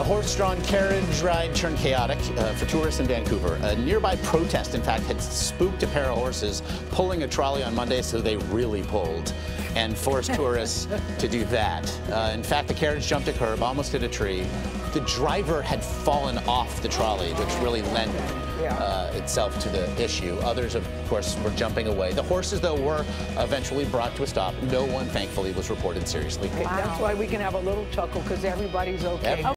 A horse-drawn carriage ride turned chaotic for tourists in Vancouver. A nearby protest, in fact, had spooked a pair of horses pulling a trolley on Monday, so they really pulled and forced tourists to do that. In fact, the carriage jumped a curb, almost hit a tree. The driver had fallen off the trolley, which really lent itself to the issue. Others, of course, were jumping away. The horses, though, were eventually brought to a stop. No one, thankfully, was reported seriously. Wow. That's why we can have a little chuckle, because everybody's okay.